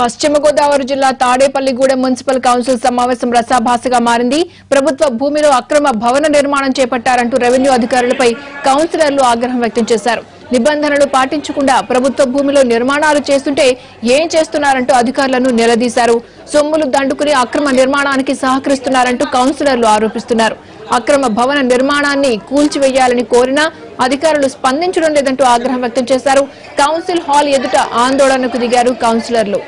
పశ్చిమ గోదావరి జిల్లా Tadepalligudem municipal council సమావేశం రసాభాసగా మారింది. ప్రభుత్వ భూమిలో అక్రమ భవన నిర్మాణం చేపట్టారంటూ రెవెన్యూ అధికారులపై కౌన్సిలర్లు ఆగ్రహం వ్యక్తం చేశారు. నిబంధనలు పాటించకుండా ప్రభుత్వ భూమిలో నిర్మాణాలు చేస్తుంటే ఏం చేస్తున్నారంటూ అధికారులను నిలదీశారు. సొమ్ములు దండుకుని అక్రమ నిర్మాణానికి సహకరిస్తున్నారంటూ కౌన్సిలర్లు ఆరోపిస్తున్నారు. అక్రమ భవన నిర్మాణాన్ని కూల్చివేయాలని కోరినా అధికారులు స్పందించడం లేదంటూ ఆగ్రహం వ్యక్తం చేశారు. కౌన్సిల్ హాల్ ఎదుట ఆందోళనకు దిగారు కౌన్సిలర్లు.